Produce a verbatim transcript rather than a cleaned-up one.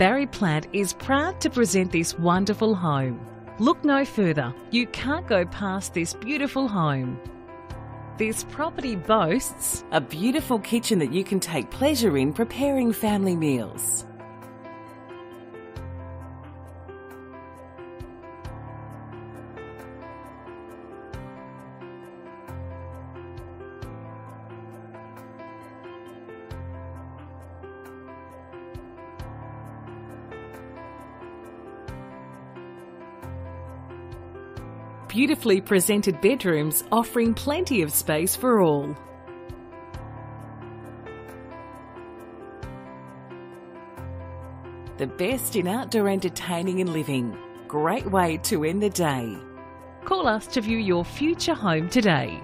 Barry Plant is proud to present this wonderful home. Look no further, you can't go past this beautiful home. This property boasts a beautiful kitchen that you can take pleasure in preparing family meals. Beautifully presented bedrooms offering plenty of space for all. The best in outdoor entertaining and living. Great way to end the day. Call us to view your future home today.